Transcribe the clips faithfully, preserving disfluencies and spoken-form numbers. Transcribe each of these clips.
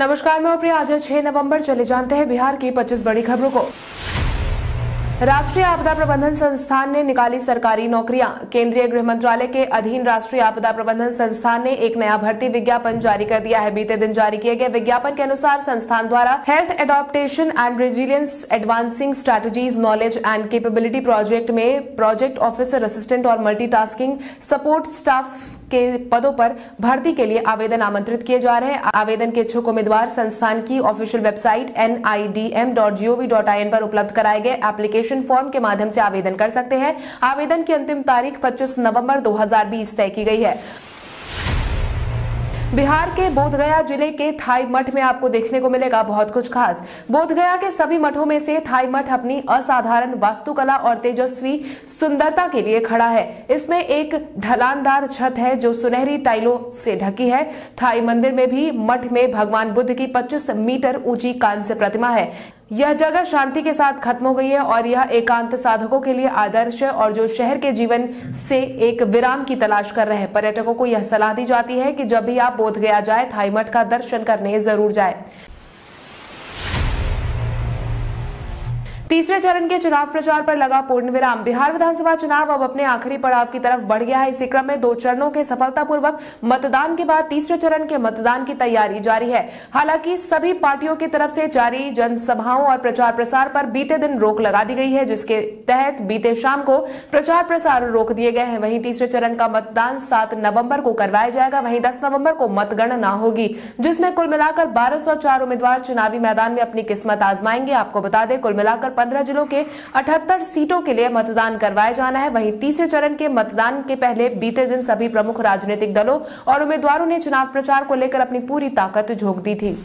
नमस्कार, मैं प्रिया। आज छह नवंबर, चले जानते हैं बिहार की पच्चीस बड़ी खबरों को। राष्ट्रीय आपदा प्रबंधन संस्थान ने निकाली सरकारी नौकरियां। केंद्रीय गृह मंत्रालय के अधीन राष्ट्रीय आपदा प्रबंधन संस्थान ने एक नया भर्ती विज्ञापन जारी कर दिया है। बीते दिन जारी किए गए विज्ञापन के अनुसार संस्थान द्वारा health adaptation and resilience advancing strategies knowledge and capability project में प्रोजेक्ट ऑफिसर, असिस्टेंट और मल्टीटास्किंग सपोर्ट स्टाफ के पदों पर भर्ती के लिए आवेदन आमंत्रित किए जा रहे हैं। आवेदन के इच्छुक उम्मीदवार संस्थान की official website N I D M dot G O V dot I N पर उपलब्ध कराए गए एप्लीकेशन फॉर्म के माध्यम से आवेदन कर सकते हैं। आवेदन की अंतिम तारीख पच्चीस नवंबर दो हज़ार बीस तय की गई है। बिहार के बोधगया जिले के थाई मठ में आपको देखने को मिलेगा बहुत कुछ खास। बोधगया के सभी मठों में से थाई मठ अपनी असाधारण वास्तुकला और तेजस्वी सुंदरता के लिए खड़ा है। इसमें एक ढलानदार छत है जो सुनहरी टाइलों से ढकी है। थाई मंदिर में भी मठ में भगवान बुद्ध की पच्चीस मीटर ऊंची कांस्य प्रतिमा है। यह जगह शांति के साथ खत्म हो गई है और यह एकांत साधकों के लिए आदर्श है और जो शहर के जीवन से एक विराम की तलाश कर रहे हैं। पर्यटकों को यह सलाह दी जाती है कि जब भी आप बोधगया जाए, थाई मठ का दर्शन करने जरूर जाए। तीसरे चरण के चुनाव प्रचार पर लगा पूर्णविराम। बिहार विधानसभा चुनाव अब अपने आखिरी पड़ाव की तरफ बढ़ गया है। इसी क्रम में दो चरणों के सफलतापूर्वक मतदान के बाद तीसरे चरण के मतदान की तैयारी जारी है। हालांकि सभी पार्टियों की तरफ से जारी जनसभाओं और प्रचार प्रसार पर बीते दिन रोक लगा दी गई है, जिसके तहत बीते शाम को प्रचार प्रसार रोक दिए गए हैं। वहीं तीसरे चरण का मतदान सात नवम्बर को करवाया जाएगा। वहीं दस नवम्बर को मतगणना होगी, जिसमें कुल मिलाकर बारह सौ चार उम्मीदवार चुनावी मैदान में अपनी किस्मत आजमाएंगे। आपको बता दें, कुल मिलाकर पंद्रह जिलों के अठहत्तर सीटों के लिए मतदान करवाया जाना है। वहीं तीसरे चरण के मतदान के पहले बीते दिन सभी प्रमुख राजनीतिक दलों और उम्मीदवारों ने चुनाव प्रचार को लेकर अपनी पूरी ताकत झोंक दी थी।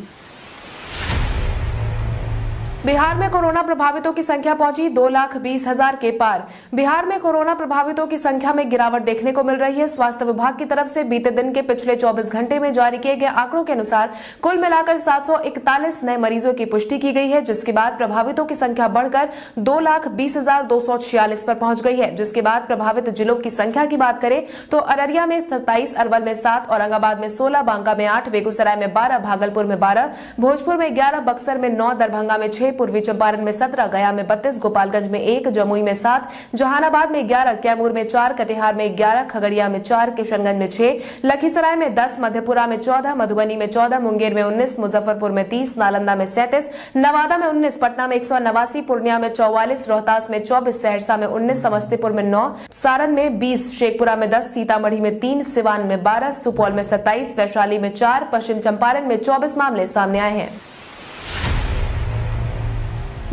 बिहार में कोरोना प्रभावितों की संख्या पहुंची दो लाख बीस हजार के पार। बिहार में कोरोना प्रभावितों की संख्या में गिरावट देखने को मिल रही है। स्वास्थ्य विभाग की तरफ से बीते दिन के पिछले चौबीस घंटे में जारी किए गए आंकड़ों के अनुसार कुल मिलाकर सात सौ इकतालीस नए मरीजों की पुष्टि की गई है, जिसके बाद प्रभावितों की संख्या बढ़कर दो लाख बीस हजार दो सौ छियालीस पर पहुंच गई है। जिसके बाद प्रभावित जिलों की संख्या की बात करें तो अररिया में सत्ताईस, अरवल में सात, औरंगाबाद में सोलह, बांका में आठ, बेगूसराय में बारह, भागलपुर में बारह, भोजपुर में ग्यारह, बक्सर में नौ, दरभंगा में छह, पूर्वी चंपारण में सत्रह, गया में बत्तीस, गोपालगंज में एक, जमुई में सात, जहानाबाद में ग्यारह, कैमूर में चार, कटिहार में ग्यारह, खगड़िया में चार, किशनगंज में छह, लखीसराय में दस, मधेपुरा में चौदह, मधुबनी में चौदह, मुंगेर में उन्नीस, मुजफ्फरपुर में तीस, नालंदा में सैंतीस, नवादा में उन्नीस, पटना में एक सौ नवासी, पूर्णिया में चौवालीस, रोहतास में चौबीस, सहरसा में उन्नीस, समस्तीपुर में नौ, सारण में बीस, शेखपुरा में दस, सीतामढ़ी में तीन, सिवान में बारह, सुपौल में सत्ताईस, वैशाली में चार, पश्चिम चंपारण में चौबीस मामले सामने आए हैं।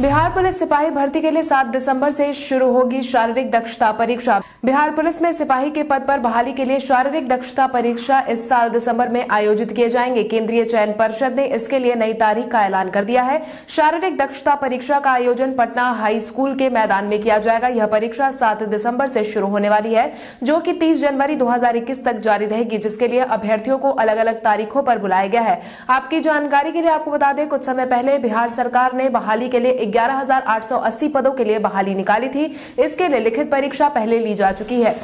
बिहार पुलिस सिपाही भर्ती के लिए सात दिसंबर से शुरू होगी शारीरिक दक्षता परीक्षा। बिहार पुलिस में सिपाही के पद पर बहाली के लिए शारीरिक दक्षता परीक्षा इस साल दिसंबर में आयोजित किए जाएंगे। केंद्रीय चयन परिषद ने इसके लिए नई तारीख का ऐलान कर दिया है। शारीरिक दक्षता परीक्षा का आयोजन पटना हाई स्कूल के मैदान में किया जाएगा। यह परीक्षा सात दिसंबर से शुरू होने वाली है, जो कि तीस जनवरी दो हजार इक्कीस तक जारी रहेगी, जिसके लिए अभ्यर्थियों को अलग अलग तारीखों पर बुलाया गया है। आपकी जानकारी के लिए आपको बता दें, कुछ समय पहले बिहार सरकार ने बहाली के लिए ग्यारह हज़ार आठ सौ अस्सी पदों के लिए बहाली निकाली थी। इसके लिए लिखित परीक्षा पहले ली जा चुकी है।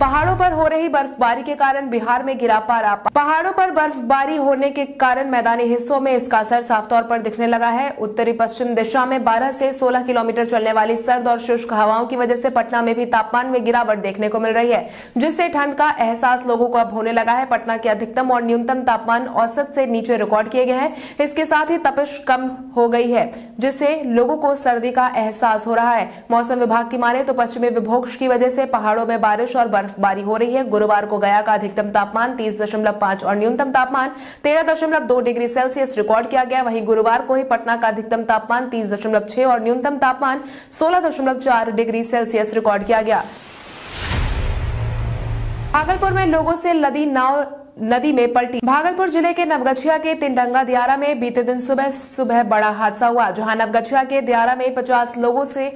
पहाड़ों पर हो रही बर्फबारी के कारण बिहार में गिरा पारा। पहाड़ों पर बर्फबारी होने के कारण मैदानी हिस्सों में इसका असर साफ तौर पर दिखने लगा है। उत्तरी पश्चिम दिशा में बारह से सोलह किलोमीटर चलने वाली सर्द और शुष्क हवाओं की वजह से पटना में भी तापमान में गिरावट देखने को मिल रही है, जिससे ठंड का एहसास लोगों को अब होने लगा है। पटना के अधिकतम और न्यूनतम तापमान औसत से नीचे रिकॉर्ड किए गए हैं। इसके साथ ही तपिश कम हो गई है, जिससे लोगों को सर्दी का एहसास हो रहा है। मौसम विभाग की माने तो पश्चिमी विक्षोभ की वजह से पहाड़ों में बारिश और बर्फबारी हो रही है। गुरुवार को गया का अधिकतम तापमान तीस दशमलव पाँच और न्यूनतम तापमान तेरह दशमलव दो डिग्री सेल्सियस रिकॉर्ड किया गया। वहीं गुरुवार को ही पटना का अधिकतम तापमान तीस दशमलव छह और न्यूनतम तापमान सोलह दशमलव चार डिग्री सेल्सियस रिकॉर्ड किया गया। भागलपुर में लोगों से लदी नाव नदी में पलटी। भागलपुर जिले के नवगछिया के तिनडंगा दियारा में बीते दिन सुबह सुबह बड़ा हादसा हुआ, जहां नवगछिया के दियारा में पचास लोगों से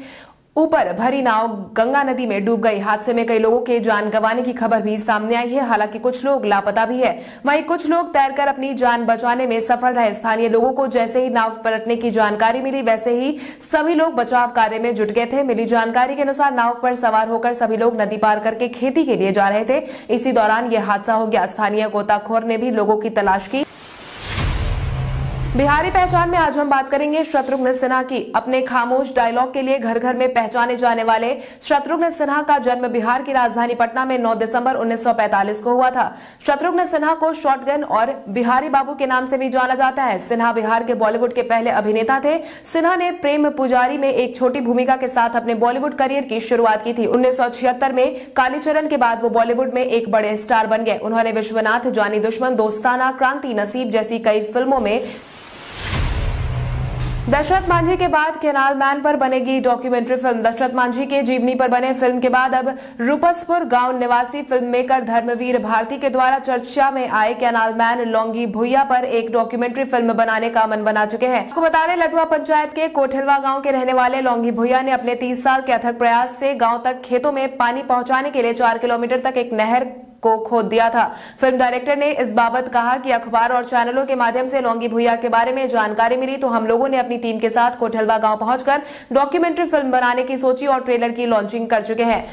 ऊपर भरी नाव गंगा नदी में डूब गई। हादसे में कई लोगों के जान गंवाने की खबर भी सामने आई है। हालांकि कुछ लोग लापता भी है। वहीं कुछ लोग तैरकर अपनी जान बचाने में सफल रहे। स्थानीय लोगों को जैसे ही नाव पलटने की जानकारी मिली वैसे ही सभी लोग बचाव कार्य में जुट गए थे। मिली जानकारी के अनुसार नाव पर सवार होकर सभी लोग नदी पार करके खेती के लिए जा रहे थे। इसी दौरान यह हादसा हो गया। स्थानीय गोताखोर ने भी लोगों की तलाश की। बिहारी पहचान में आज हम बात करेंगे शत्रुघ्न सिन्हा की। अपने खामोश डायलॉग के लिए घर घर में पहचाने जाने वाले शत्रुघ्न सिन्हा का जन्म बिहार की राजधानी पटना में नौ दिसंबर उन्नीस सौ पैंतालीस को हुआ था। शत्रुघ्न सिन्हा को शॉटगन और बिहारी बाबू के नाम से भी जाना जाता है। सिन्हा बिहार के बॉलीवुड के पहले अभिनेता थे। सिन्हा ने प्रेम पुजारी में एक छोटी भूमिका के साथ अपने बॉलीवुड करियर की शुरुआत की थी। उन्नीस सौ छिहत्तर में कालीचरण के बाद वो बॉलीवुड में एक बड़े स्टार बन गए। उन्होंने विश्वनाथ, जानी दुश्मन, दोस्ताना, क्रांति, नसीब जैसी कई फिल्मों में। दशरथ मांझी के बाद कैनाल मैन पर बनेगी डॉक्यूमेंट्री फिल्म। दशरथ मांझी के जीवनी पर बने फिल्म के बाद अब रूपसपुर गांव निवासी फिल्म मेकर धर्मवीर भारती के द्वारा चर्चा में आए कैनाल मैन लौंगी भुइया पर एक डॉक्यूमेंट्री फिल्म बनाने का मन बना चुके हैं। आपको बता दें, लटुआ पंचायत के कोठेलवा गांव के रहने वाले लौंगी भुइया ने अपने तीस साल के अथक प्रयास से गाँव तक खेतों में पानी पहुँचाने के लिए चार किलोमीटर तक एक नहर को खोद दिया था। फिल्म डायरेक्टर ने इस बाबत कहा कि अखबार और चैनलों के माध्यम से लौंगी भुइया के बारे में जानकारी मिली तो हम लोगों ने अपनी टीम के साथ कोठलवा गांव पहुंचकर डॉक्यूमेंट्री फिल्म बनाने की सोची और ट्रेलर की लॉन्चिंग कर चुके हैं।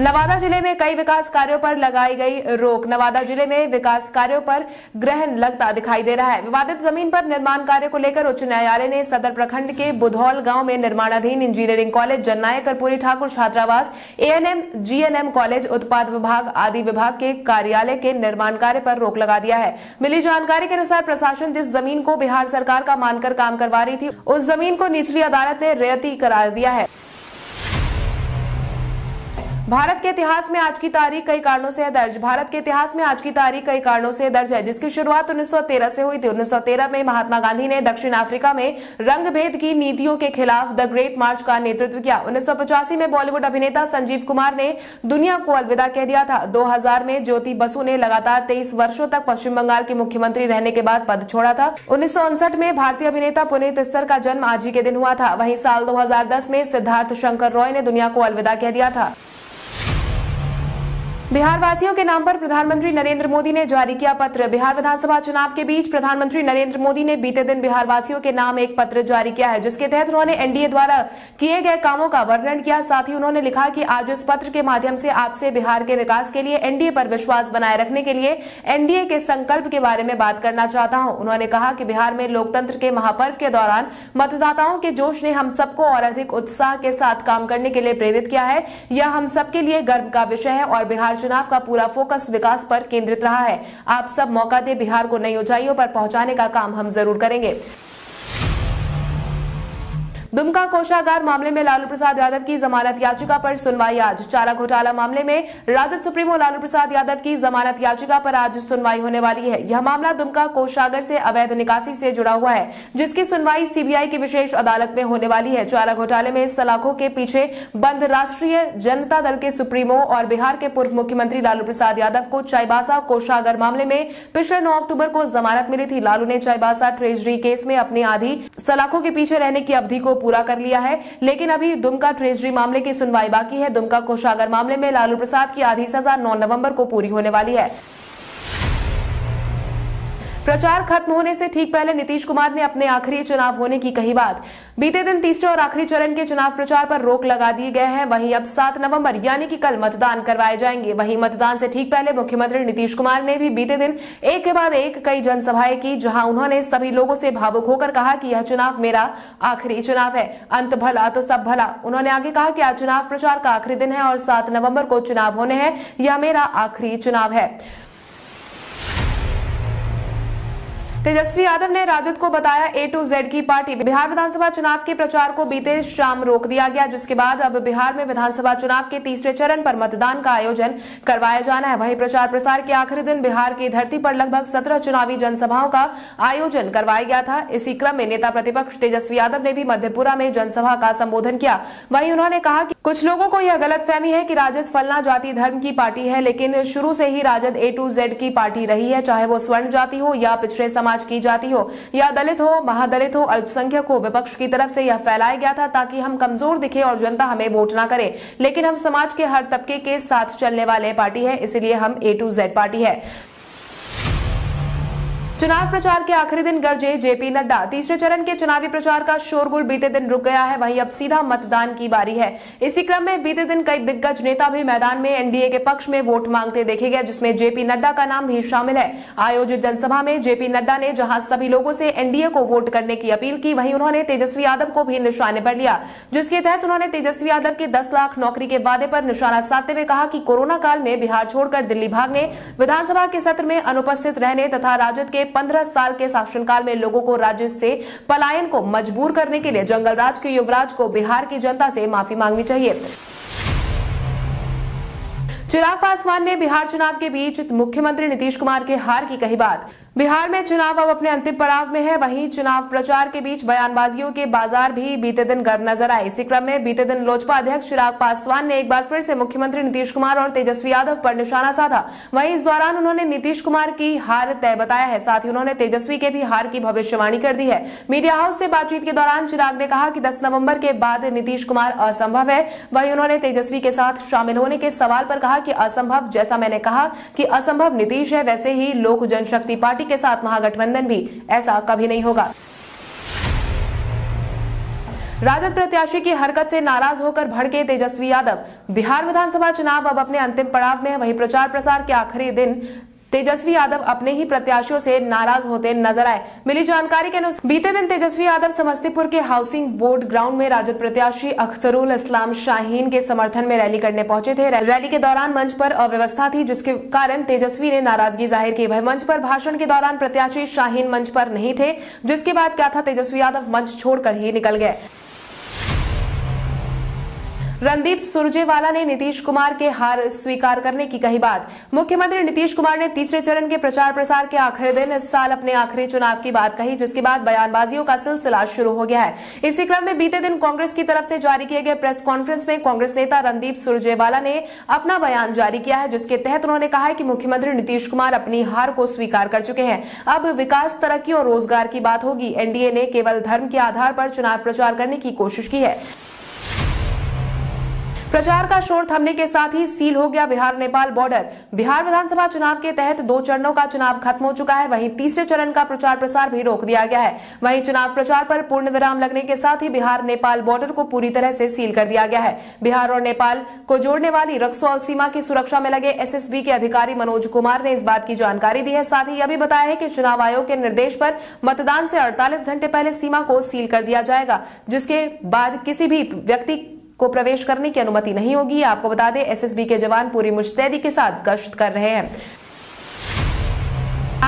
नवादा जिले में कई विकास कार्यों पर लगाई गई रोक। नवादा जिले में विकास कार्यों पर ग्रहण लगता दिखाई दे रहा है। विवादित जमीन पर निर्माण कार्य को लेकर उच्च न्यायालय ने सदर प्रखंड के बुधौल गांव में निर्माणाधीन इंजीनियरिंग कॉलेज, जननायक कर्पूरी ठाकुर छात्रावास, एएनएम, जीएनएम कॉलेज, उत्पाद विभाग आदि विभाग के कार्यालय के निर्माण कार्य पर रोक लगा दिया है। मिली जानकारी के अनुसार प्रशासन जिस जमीन को बिहार सरकार का मानकर काम करवा रही थी उस जमीन को निचली अदालत ने रियायती करार दिया है। भारत के इतिहास में आज की तारीख कई कारणों से दर्ज। भारत के इतिहास में आज की तारीख कई कारणों से दर्ज है, जिसकी शुरुआत उन्नीस सौ तेरह से हुई थी। उन्नीस सौ तेरह में महात्मा गांधी ने दक्षिण अफ्रीका में रंगभेद की नीतियों के खिलाफ द ग्रेट मार्च का नेतृत्व किया। उन्नीस सौ पचासी में बॉलीवुड अभिनेता संजीव कुमार ने दुनिया को अलविदा कह दिया था। दो हज़ार में ज्योति बसु ने लगातार तेईस वर्षों तक पश्चिम बंगाल के मुख्यमंत्री रहने के बाद पद छोड़ा था। उन्नीस सौ उनसठ में भारतीय अभिनेता पुनीत इस्सर का जन्म आज ही के दिन हुआ था। वहीं साल दो हजार दस में सिद्धार्थ शंकर रॉय ने दुनिया को अलविदा कह दिया था। बिहार वासियों के नाम पर प्रधानमंत्री नरेंद्र मोदी ने जारी किया पत्र। बिहार विधानसभा चुनाव के बीच प्रधानमंत्री नरेंद्र मोदी ने बीते दिन बिहार वासियों के नाम एक पत्र जारी किया है, जिसके तहत उन्होंने एनडीए द्वारा किए गए कामों का वर्णन किया। साथ ही उन्होंने लिखा कि आज इस पत्र के माध्यम से आपसे बिहार के विकास के लिए, एनडीए पर विश्वास बनाए रखने के लिए, एनडीए के संकल्प के बारे में बात करना चाहता हूँ। उन्होंने कहा कि बिहार में लोकतंत्र के महापर्व के दौरान मतदाताओं के जोश ने हम सबको और अधिक उत्साह के साथ काम करने के लिए प्रेरित किया है। यह हम सबके लिए गर्व का विषय है और बिहार चुनाव का पूरा फोकस विकास पर केंद्रित रहा है। आप सब मौका दे, बिहार को नई ऊंचाइयों पर पहुंचाने का काम हम जरूर करेंगे। दुमका कोषागार मामले में लालू प्रसाद यादव की जमानत याचिका पर सुनवाई आज। चारा घोटाला मामले में राजद सुप्रीमो लालू प्रसाद यादव की जमानत याचिका पर आज सुनवाई होने वाली है। यह मामला दुमका कोषागार से अवैध निकासी से जुड़ा हुआ है, जिसकी सुनवाई सीबीआई की विशेष अदालत में होने वाली है। चारा घोटाले में सलाखों के पीछे बंद राष्ट्रीय जनता दल के सुप्रीमो और बिहार के पूर्व मुख्यमंत्री लालू प्रसाद यादव को चाईबासा कोषागार मामले में पिछले नौ अक्टूबर को जमानत मिली थी। लालू ने चाईबासा ट्रेजरी केस में अपनी आधी सलाखों के पीछे रहने की अवधि को पूरा कर लिया है, लेकिन अभी दुमका ट्रेजरी मामले की सुनवाई बाकी है। दुमका कोषागार मामले में लालू प्रसाद की आधी सजा नौ नवंबर को पूरी होने वाली है। प्रचार खत्म होने से ठीक पहले नीतीश कुमार ने अपने आखिरी चुनाव होने की कही बात। बीते दिन तीसरे और आखिरी चरण के चुनाव प्रचार पर रोक लगा दी गई है। वहीं अब सात नवंबर यानी कि कल मतदान करवाए जाएंगे। वहीं मतदान से ठीक पहले मुख्यमंत्री नीतीश कुमार ने भी बीते दिन एक के बाद एक कई जनसभाएं की, जहां उन्होंने सभी लोगों से भावुक होकर कहा कि यह चुनाव मेरा आखिरी चुनाव है, अंत भला तो सब भला। उन्होंने आगे कहा कि आज चुनाव प्रचार का आखिरी दिन है और सात नवम्बर को चुनाव होने हैं। यह मेरा आखिरी चुनाव है। तेजस्वी यादव ने राजद को बताया ए टू जेड की पार्टी। बिहार विधानसभा चुनाव के प्रचार को बीते शाम रोक दिया गया, जिसके बाद अब बिहार में विधानसभा चुनाव के तीसरे चरण पर मतदान का आयोजन करवाया जाना है। वहीं प्रचार प्रसार के आखिरी दिन बिहार की धरती पर लगभग सत्रह चुनावी जनसभाओं का आयोजन करवाया गया था। इसी क्रम में नेता प्रतिपक्ष तेजस्वी यादव ने भी मधेपुरा में जनसभा का संबोधन किया। वहीं उन्होंने कहा कि कुछ लोगों को यह गलतफहमी है कि राजद फलना जाति धर्म की पार्टी है, लेकिन शुरू से ही राजद ए टू जेड की पार्टी रही है, चाहे वो स्वर्ण जाति हो या पिछड़े समाज की जाति हो या दलित हो, महादलित हो, अल्पसंख्यक हो। विपक्ष की तरफ से यह फैलाया गया था ताकि हम कमजोर दिखे और जनता हमें वोट ना करे, लेकिन हम समाज के हर तबके के साथ चलने वाले पार्टी है, इसलिए हम ए टू जेड पार्टी है। चुनाव प्रचार के आखिरी दिन गरजे जेपी नड्डा। तीसरे चरण के चुनावी प्रचार का शोरगुल बीते दिन रुक गया है, वहीं अब सीधा मतदान की बारी है। इसी क्रम में बीते दिन कई दिग्गज नेता भी मैदान में एनडीए के पक्ष में वोट मांगते देखे गए, जिसमें जेपी नड्डा का नाम भी शामिल है। आयोजित जनसभा में जेपी नड्डा ने जहां सभी लोगों से एनडीए को वोट करने की अपील की, वहीं उन्होंने तेजस्वी यादव को भी निशाने पर लिया, जिसके तहत उन्होंने तेजस्वी यादव के दस लाख नौकरी के वादे पर निशाना साधते हुए कहा कि कोरोना काल में बिहार छोड़कर दिल्ली भागने, विधानसभा के सत्र में अनुपस्थित रहने तथा राजद के पंद्रह साल के शासनकाल में लोगों को राज्य से पलायन को मजबूर करने के लिए जंगलराज के युवराज को बिहार की जनता से माफी मांगनी चाहिए। चिराग पासवान ने बिहार चुनाव के बीच मुख्यमंत्री नीतीश कुमार के हार की कही बात। बिहार में चुनाव अब अपने अंतिम पड़ाव में है, वहीं चुनाव प्रचार के बीच बयानबाजियों के बाजार भी बीते दिन गर्म नजर आए। इसी क्रम में बीते दिन लोजपा अध्यक्ष चिराग पासवान ने एक बार फिर से मुख्यमंत्री नीतीश कुमार और तेजस्वी यादव पर निशाना साधा। वहीं इस दौरान उन्होंने नीतीश कुमार की हार तय बताया है, साथ ही उन्होंने तेजस्वी के भी हार की भविष्यवाणी कर दी है। मीडिया हाउस से बातचीत के दौरान चिराग ने कहा कि दस नवम्बर के बाद नीतीश कुमार असंभव है। वहीं उन्होंने तेजस्वी के साथ शामिल होने के सवाल पर कहा कि असंभव, जैसा मैंने कहा कि असंभव नीतीश है, वैसे ही लोक जनशक्ति पार्टी के साथ महागठबंधन भी, ऐसा कभी नहीं होगा। राजद प्रत्याशी की हरकत से नाराज होकर भड़के तेजस्वी यादव। बिहार विधानसभा चुनाव अब अपने अंतिम पड़ाव में है, वहीं प्रचार प्रसार के आखिरी दिन तेजस्वी यादव अपने ही प्रत्याशियों से नाराज होते नजर आए। मिली जानकारी के अनुसार बीते दिन तेजस्वी यादव समस्तीपुर के हाउसिंग बोर्ड ग्राउंड में राजद प्रत्याशी अख्तरुल इस्लाम शाहीन के समर्थन में रैली करने पहुंचे थे। रैली के दौरान मंच पर अव्यवस्था थी, जिसके कारण तेजस्वी ने नाराजगी जाहिर की। वह मंच पर भाषण के दौरान प्रत्याशी शाहीन मंच पर नहीं थे, जिसके बाद क्या था, तेजस्वी यादव मंच छोड़कर ही निकल गए। रणदीप सुरजेवाला ने नीतीश कुमार के हार स्वीकार करने की कही बात। मुख्यमंत्री नीतीश कुमार ने तीसरे चरण के प्रचार प्रसार के आखिरी दिन इस साल अपने आखिरी चुनाव की बात कही, जिसके बाद बयानबाजियों का सिलसिला शुरू हो गया है। इसी क्रम में बीते दिन कांग्रेस की तरफ से जारी किए गए प्रेस कॉन्फ्रेंस में कांग्रेस नेता रणदीप सुरजेवाला ने अपना बयान जारी किया है, जिसके तहत उन्होंने कहा है कि मुख्यमंत्री नीतीश कुमार अपनी हार को स्वीकार कर चुके हैं। अब विकास, तरक्की और रोजगार की बात होगी। एनडीए ने केवल धर्म के आधार पर चुनाव प्रचार करने की कोशिश की है। प्रचार का शोर थमने के साथ ही सील हो गया बिहार नेपाल बॉर्डर। बिहार विधानसभा चुनाव के तहत दो चरणों का चुनाव खत्म हो चुका है, वहीं तीसरे चरण का प्रचार प्रसार भी रोक दिया गया है। वहीं चुनाव प्रचार पर पूर्ण विराम लगने के साथ ही बिहार नेपाल बॉर्डर को पूरी तरह से सील कर दिया गया है। बिहार और नेपाल को जोड़ने वाली रक्सौल सीमा की सुरक्षा में लगे एस एस बी के अधिकारी मनोज कुमार ने इस बात की जानकारी दी है। साथ ही यह भी बताया है कि चुनाव आयोग के निर्देश पर मतदान से अड़तालीस घंटे पहले सीमा को सील कर दिया जाएगा, जिसके बाद किसी भी व्यक्ति को प्रवेश करने की अनुमति नहीं होगी। आपको बता दें, एस एस बी के जवान पूरी मुस्तैदी के साथ गश्त कर रहे हैं।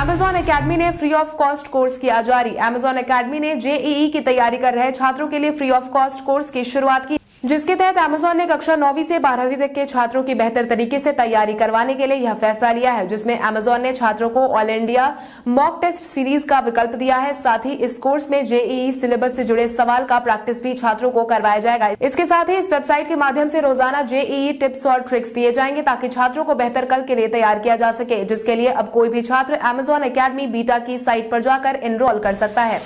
Amazon Academy ने फ्री ऑफ कॉस्ट कोर्स किया जारी। Amazon Academy ने जे ई ई की तैयारी कर रहे छात्रों के लिए फ्री ऑफ कॉस्ट कोर्स की शुरुआत की, जिसके तहत Amazon ने कक्षा नौवीं से बारहवीं तक के छात्रों की बेहतर तरीके से तैयारी करवाने के लिए यह फैसला लिया है, जिसमें Amazon ने छात्रों को all India mock test series का विकल्प दिया है। साथ ही इस कोर्स में जे ई ई सिलेबस से जुड़े सवाल का प्रैक्टिस भी छात्रों को करवाया जाएगा। इसके साथ ही इस वेबसाइट के माध्यम से रोजाना जे ई ई टिप्स और ट्रिक्स दिए जाएंगे, ताकि छात्रों को बेहतर कल के लिए तैयार किया जा सके, जिसके लिए अब कोई भी छात्र Amazon Academy बीटा की साइट पर जाकर एनरोल कर सकता है।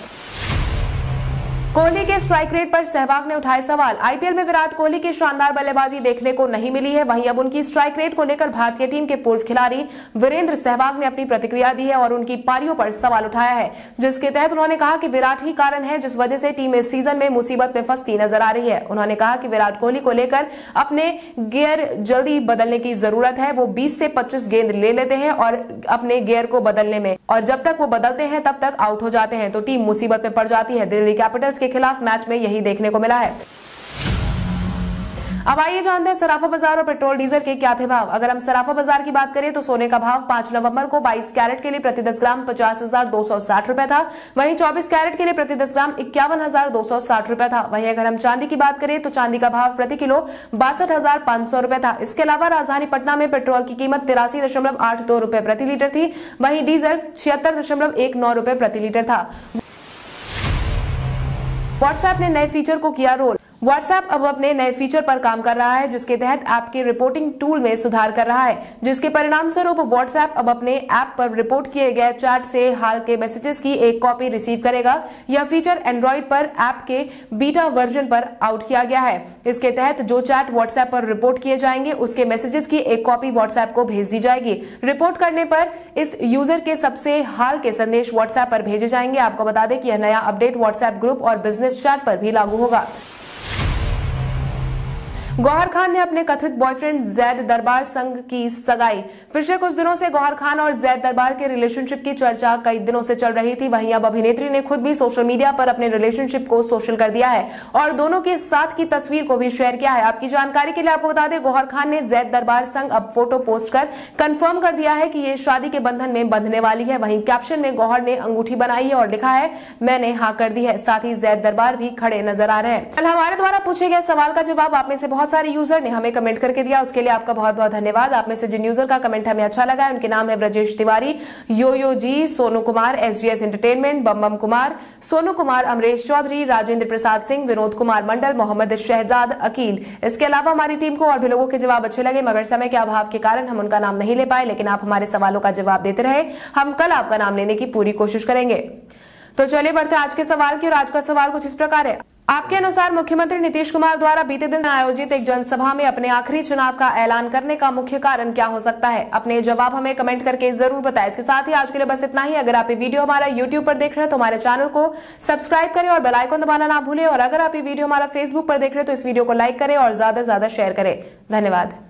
कोहली के स्ट्राइक रेट पर सहवाग ने उठाए सवाल। आई पी एल में विराट कोहली की शानदार बल्लेबाजी देखने को नहीं मिली है, वहीं अब उनकी स्ट्राइक रेट को लेकर भारतीय टीम के पूर्व खिलाड़ी वीरेंद्र सहवाग ने अपनी प्रतिक्रिया दी है और उनकी पारियों पर सवाल उठाया है, जिसके तहत उन्होंने कहा कि विराट ही कारण है जिस वजह से टीम इस सीजन में मुसीबत में फंसती नजर आ रही है। उन्होंने कहा कि विराट कोहली को लेकर अपने गियर जल्दी बदलने की जरूरत है। वो बीस से पच्चीस गेंद ले लेते हैं और अपने गियर को बदलने में, और जब तक वो बदलते हैं तब तक आउट हो जाते हैं, तो टीम मुसीबत में पड़ जाती है। दिल्ली कैपिटल्स के खिलाफ मैच में यही देखने को मिला है। अब आइए जानते हैं सराफा बाजार और पेट्रोल डीजल के क्या थे भाव। अगर हम सराफा बाजार की बात करें तो सोने का भाव पांच नवंबर को बाईस कैरेट के लिए प्रति दस ग्राम पचास हजार दो सौ साठ रुपए था, वहीं चौबीस कैरेट के लिए प्रति दस ग्राम इक्यावन हजार दो सौ साठ रुपए था। वहीं अगर हम चांदी की बात करें तो चांदी का भाव प्रति किलो बासठ हजार पांच सौ रुपए था। इसके अलावा राजधानी पटना में पेट्रोल की कीमत तिरासी दशमलव आठ दो रुपए प्रति लीटर थी, वही डीजल छिहत्तर दशमलव एक नौ रुपए प्रति लीटर था। व्हाट्सएप ने नए फीचर को किया रोल। व्हाट्सएप अब अपने नए फीचर पर काम कर रहा है जिसके तहत आपके रिपोर्टिंग टूल में सुधार कर रहा है, जिसके परिणाम स्वरूप व्हाट्सएप अब अपने ऐप पर रिपोर्ट किए गए चैट से हाल के मैसेजेस की एक कॉपी रिसीव करेगा। यह फीचर एंड्रॉइड पर ऐप के बीटा वर्जन पर आउट किया गया है। इसके तहत जो चैट व्हाट्सएप पर रिपोर्ट किए जाएंगे उसके मैसेजेस की एक कॉपी व्हाट्सएप को भेज दी जाएगी। रिपोर्ट करने पर इस यूजर के सबसे हाल के संदेश व्हाट्सएप पर भेजे जाएंगे। आपको बता दें कि यह नया अपडेट व्हाट्सएप ग्रुप और बिजनेस चैट पर भी लागू होगा। गौहर खान ने अपने कथित बॉयफ्रेंड जैद दरबार संग की सगाई। पिछले कुछ दिनों से गौहर खान और जैद दरबार के रिलेशनशिप की चर्चा कई दिनों से चल रही थी। वहीं अब अभिनेत्री ने खुद भी सोशल मीडिया पर अपने रिलेशनशिप को सोशल कर दिया है और दोनों के साथ की तस्वीर को भी शेयर किया है। आपकी जानकारी के लिए आपको बता दें, गौहर खान ने जैद दरबार संग अब फोटो पोस्ट कर कन्फर्म कर दिया है कि ये शादी के बंधन में बंधने वाली है। वहीं कैप्शन में गौहर ने अंगूठी बनाई है और लिखा है, मैंने हाँ कर दी है। साथ ही जैद दरबार भी खड़े नजर आ रहे हैं। कल हमारे द्वारा पूछे गए सवाल का जवाब आप में से बहुत बहुत सारे यूजर ने हमें कमेंट करके दिया, उसके लिए आपका बहुत बहुत धन्यवाद। आप में से जिन यूजर का कमेंट हमें अच्छा लगा है उनके नाम है Brajesh Tiwari, Yo Yo ji, Sonu Kumar, SGS entertainment, Bam Bam Kumar, Sonu Kumar, Amresh Chaudhary, Rajendra Prasad Singh, Vinod Kumar Mandal, Mohammad Shahzad Aqeel. इसके अलावा हमारी टीम को और भी लोगों के जवाब अच्छे लगे, मगर समय के अभाव के कारण हम उनका नाम नहीं ले पाए, लेकिन आप हमारे सवालों का जवाब देते रहे। हम कल आपका नाम लेने की पूरी कोशिश करेंगे। तो चलिए बढ़ते हैं आज के सवाल की, और आज का सवाल कुछ इस प्रकार है। आपके अनुसार मुख्यमंत्री नीतीश कुमार द्वारा बीते दिन आयोजित एक जनसभा में अपने आखिरी चुनाव का ऐलान करने का मुख्य कारण क्या हो सकता है? अपने जवाब हमें कमेंट करके जरूर बताएं। इसके साथ ही आज के लिए बस इतना ही। अगर आप ये वीडियो हमारा यूट्यूब पर देख रहे हैं तो हमारे चैनल को सब्सक्राइब करें और बेल आइकन दबाना ना भूलें। और अगर आप ये वीडियो हमारा फेसबुक पर देख रहे हैं तो इस वीडियो को लाइक करें और ज्यादा से ज्यादा शेयर करें। धन्यवाद।